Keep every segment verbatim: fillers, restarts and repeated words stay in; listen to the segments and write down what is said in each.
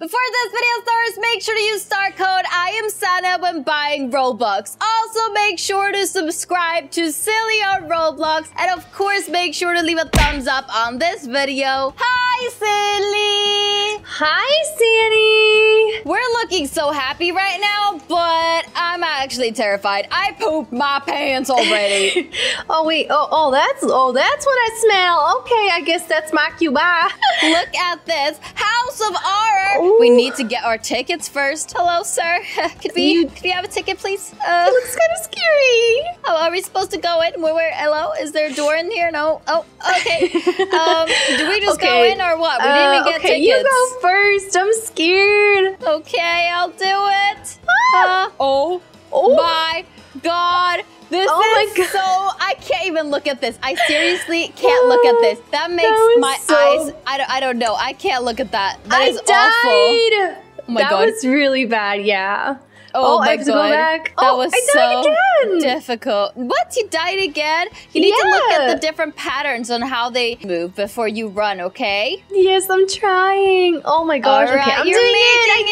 Before this video starts, make sure to use star code I am Sana when buying Robux. Also, make sure to subscribe to Silly on Roblox. And of course, make sure to leave a thumbs up on this video. Hi, Silly! Hi, Silly! We're looking so happy right now, but I'm actually terrified. I pooped my pants already. oh, wait. Oh, oh, that's oh, that's what I smell. Okay, I guess that's my cue. Bye. Look at this. House of Horror. Ooh. We need to get our tickets first. Hello, sir. Could we, you... could we have a ticket, please? Uh, it looks kind of scary. How are we supposed to go in? Where, where, hello? Is there a door in here? No. Oh, okay. um, do we just okay. go in or what? We didn't even uh, get okay. tickets. You go first. I'm scared. Okay, I'll do it. Ah. Uh, oh. Oh my God. This oh is my God. so, I can't even look at this. I seriously can't look at this. That makes that my so... eyes, I don't, I don't know. I can't look at that. That I is died. awful. Oh my that God. That was really bad, yeah. Oh, oh my I have God. To go back. That oh, was I died so again. difficult. What? You died again? You need yeah. to look at the different patterns on how they move before you run, okay? Yes, I'm trying. Oh my gosh. All right, okay, I'm you're doing it. I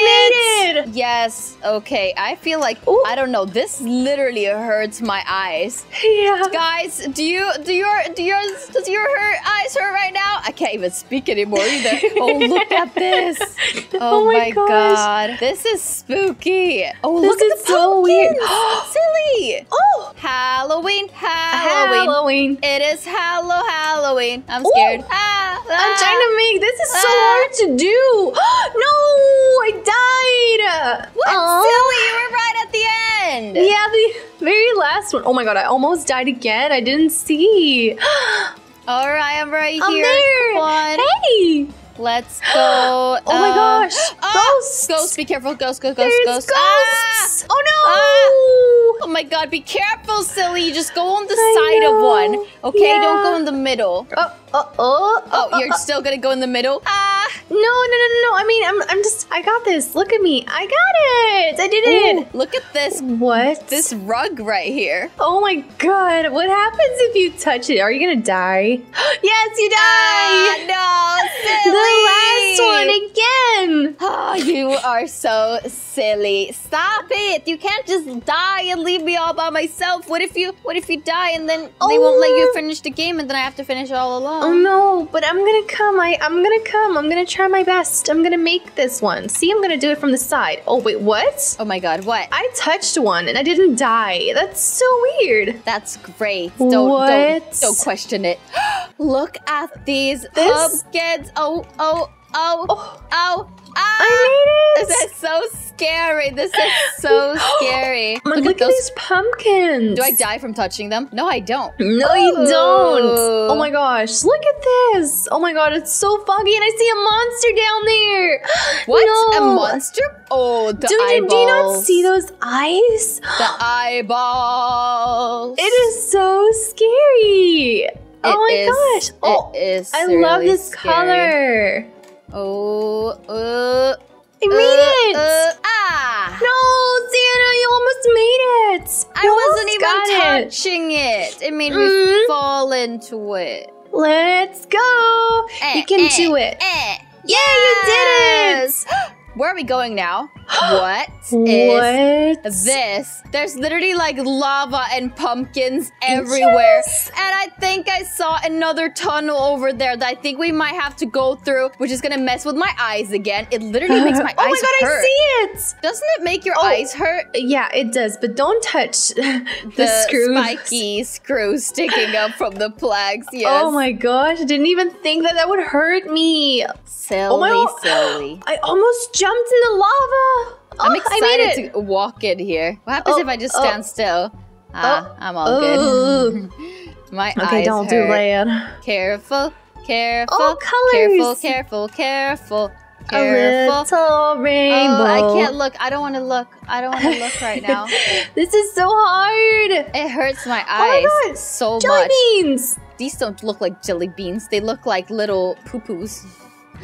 made it. Yes. Okay. I feel like Ooh. I don't know. This literally hurts my eyes. Yeah. Guys, do you do your do yours does your hurt eyes hurt right now? I can't even speak anymore either. Oh, look at this. Oh, oh my gosh. God. This is spooky. Oh, this look is at the so weird. Silly. Oh, Halloween, Halloween, Halloween. It is Hallow Halloween. I'm scared. Ah, ah, I'm trying to make. This is ah. so hard to do. No, I died. What, Aww. Silly? You were right at the end. Yeah, the very last one. Oh my God, I almost died again. I didn't see. All right, I'm right I'm here. There. Come on. Hey. Let's go. Oh uh, my gosh. Oh, ghosts. Ghosts. Be careful. Ghosts, ghosts, ghosts, There's ghosts. ghosts. Ah. Oh no. Ah. Oh my God. Be careful, Silly. You just go on the I side know. of one. Okay? Yeah. Don't go in the middle. Oh, oh, oh. Oh, oh you're oh. still going to go in the middle? Ah. No, no, no, no, no. I mean, I'm, I'm just, I got this. Look at me. I got it. I did it. Ooh, look at this. What? This rug right here. Oh my God. What happens if you touch it? Are you going to die? Yes, you die. Ah, no, Silly. The last one again. Oh, you are so silly. Stop it. You can't just die and leave me all by myself. What if you, what if you die and then oh. they won't let you finish the game and then I have to finish all alone? Oh no, but I'm going to come. I, I'm going to come. I'm going to try my best. I'm gonna make this one. See, I'm gonna do it from the side. Oh wait, what? Oh my God, what? I touched one and I didn't die. That's so weird. That's great. Don't don't, don't question it. Look at these pumpkins. Oh, oh, oh, oh, oh. Ah, I made it! This is so scary. This is so scary. Look, Look at, at these pumpkins. Do I die from touching them? No, I don't. No, Ooh. you don't. Oh my gosh. Look at this. Oh my God, it's so foggy and I see a monster down there. What? No. A monster? Oh, the do eyeballs. You, do you not see those eyes? The eyeballs. It is so scary. It oh my is, gosh. Oh, it is I love this scary. color. Oh, uh, I made uh, it! Uh, ah! No, Santa, you almost made it! You I wasn't even touching it. it. It made mm. me fall into it. Let's go! Eh, you can eh, do it! Eh. Yeah, yes. you did it! Where are we going now? What is what? this? There's literally like lava and pumpkins everywhere. Yes. And I think I saw another tunnel over there that I think we might have to go through, which is gonna mess with my eyes again. It literally makes my eyes hurt. Oh my God, hurt. I see it! Doesn't it make your oh, eyes hurt? Yeah, it does, but don't touch the, the screws. spiky screws sticking up from the plugs, yes. Oh my gosh, I didn't even think that that would hurt me. Silly, oh my, silly. I almost jumped. Jumped in the lava. I'm oh, excited to walk in here. What happens oh, if I just stand oh, still? Ah, oh, I'm all oh. good. My okay, eyes Okay, don't hurt. do that. Careful, careful. Oh, colors. Careful, careful, careful. Careful. A little rainbow. Oh, I can't look. I don't want to look. I don't want to look right now. This is so hard. It hurts my eyes oh my God. so jelly much. Jelly beans. These don't look like jelly beans. They look like little poo-poos.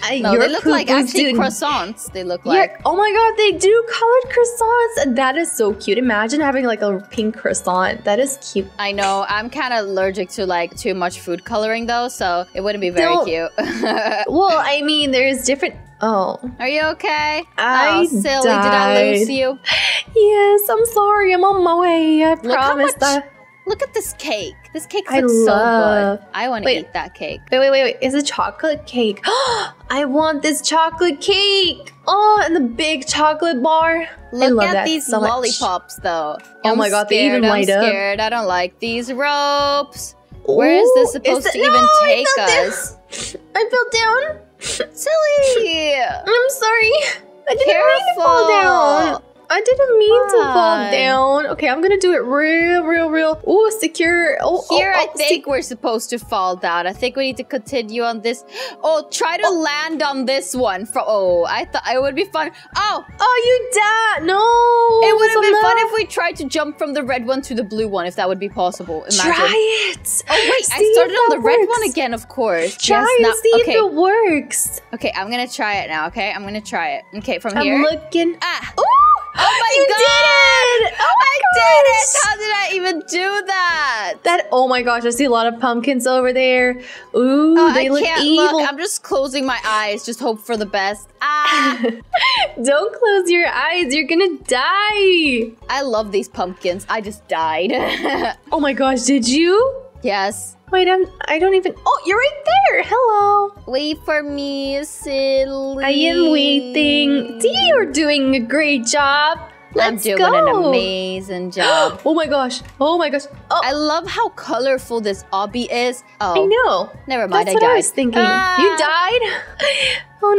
Uh, no, they look like actually croissants. They look like. You're, oh my God, they do colored croissants. That is so cute. Imagine having like a pink croissant. That is cute. I know. I'm kind of allergic to like too much food coloring though, so it wouldn't be very Don't. cute. Well, I mean, there's different. Oh. Are you okay? I oh, Silly, died. Did I lose you? Yes, I'm sorry. I'm on my way. I promise that. Look at this cake. This cake looks love... so good. I want to eat that cake. Wait, wait, wait, wait. It's a chocolate cake. I want this chocolate cake. Oh, and the big chocolate bar. Look I love at that these so lollipops, much. Though. Oh I'm my god, scared. They even light I'm up. I'm scared. I don't like these ropes. Ooh, Where is this supposed is that... to even no, take I us? Down. I fell down. Silly! I'm sorry. I didn't Careful. mean to fall down. I didn't mean Fine. to fall down. Okay, I'm gonna do it real, real, real. Ooh, secure. Oh, Here, oh, oh, I think we're supposed to fall down. I think we need to continue on this. Oh, try to oh. land on this one. For oh, I thought it would be fun. Oh, oh, you died. No, it would have been enough. fun if we tried to jump from the red one to the blue one, if that would be possible. Imagine. Try it. Oh wait, see I started on the works. red one again, of course. Try yes, and see okay. if it works. Okay, I'm gonna try it now. Okay, I'm gonna try it. Okay, from I'm here. I'm looking. Ah. Ooh. Oh my you god! Did it! Oh my I gosh. did it! How did I even do that? That oh my gosh! I see a lot of pumpkins over there. Ooh, oh, they I look can't evil. Look. I'm just closing my eyes, just hope for the best. Ah! Don't close your eyes. You're gonna die. I love these pumpkins. I just died. Oh my gosh! Did you? Yes. Wait, I'm, I don't even... Oh, you're right there! Hello! Wait for me, Silly. I am waiting. D, you're doing a great job. Let's I'm doing go. an amazing job. Oh my gosh. Oh my gosh. Oh. I love how colorful this obby is. Oh, I know. Never mind, That's I died. That's what I was thinking. Ah. You died? Oh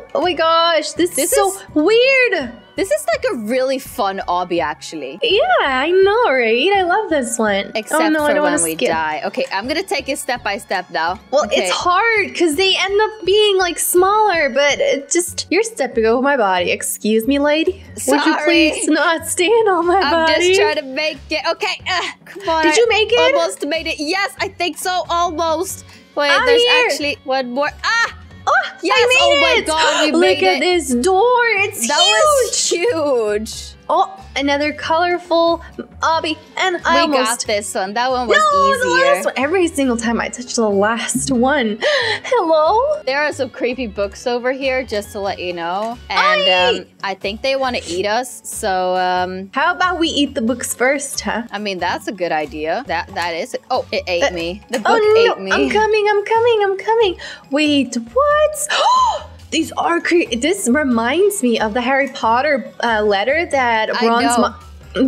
no. Oh my gosh. This, this is so is... weird. This is like a really fun obby, actually. Yeah, I know, right? I love this one. Except oh, no, for when we skip. die. Okay, I'm gonna take it step by step now. Well, okay. It's hard because they end up being like smaller, but it just you're stepping over my body. Excuse me, lady. Sorry. Would you please not stand on my I'm body? I'm just trying to make it. Okay, uh, come on. Did you make it? Almost made it. Yes, I think so. Almost. Wait, I'm there's here. actually one more. Ah. Oh, yes, I made oh my it. god, we Look made it. Look at this door, it's that huge. That was huge. Oh, another colorful obby. And I we almost... got this one. That one was no, easier. The last one. Every single time I touch the last one. Hello? There are some creepy books over here, just to let you know. And I, um, I think they want to eat us, so... Um, how about we eat the books first, huh? I mean, that's a good idea. That That is... Oh, it ate uh, me. The book oh, no, ate me. I'm coming, I'm coming, I'm coming. Wait, what? Oh! These are cre- This reminds me of the Harry Potter uh, letter that Ron's mom.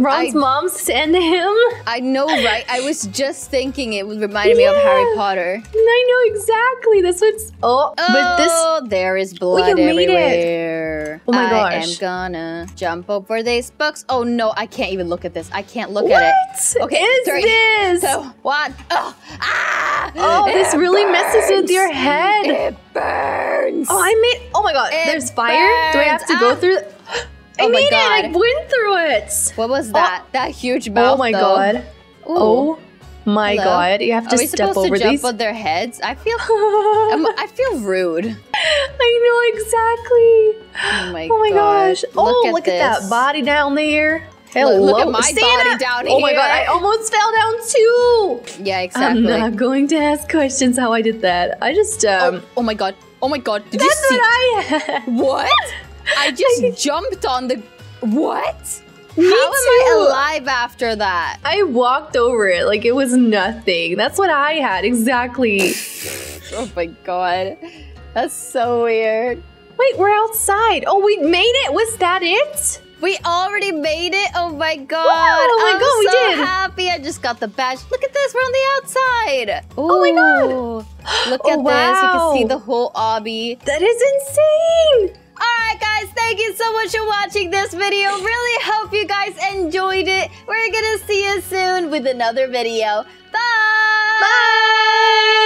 Ron's I, mom sent him. I know, right? I was just thinking it reminded yeah. me of Harry Potter. I know exactly. That's what's oh, oh but this there is blood oh, everywhere. It. Oh my I gosh! I am gonna jump over these books. Oh no, I can't even look at this. I can't look what at it. What okay, is three, this? Two, one. Oh, ah! Oh, it this really burns. messes with your head. It burns. Oh, I made. Oh my god! It There's fire. Burns. Do I have to ah. go through? Oh I made god. it! I went through it! What was that? Oh. That huge mouth, Oh my though. god. Ooh. Oh my Hello? god. You have to step over these. Are we supposed to jump these? on their heads? I feel... I'm, I feel rude. I know, exactly. Oh my, oh my god. gosh. Look oh, at look this. at that body down there. Hello. Look, look at my Stand body up. down here. Oh my god, I almost fell down too! Yeah, exactly. I'm not going to ask questions how I did that. I just... Um, oh, oh my god. Oh my god. Did you see? That's what I had. What? I just I jumped on the... What? Me How am too. I alive after that? I walked over it like it was nothing. That's what I had, exactly. Oh my god. That's so weird. Wait, we're outside. Oh, we made it. Was that it? We already made it. Oh my god. Wow, oh my I'm god, we so did. happy. I just got the badge. Look at this. We're on the outside. Ooh, oh my god. Look at oh, wow. this. You can see the whole obby. That is insane. Alright guys, thank you so much for watching this video. Really hope you guys enjoyed it. We're gonna see you soon with another video. Bye! Bye!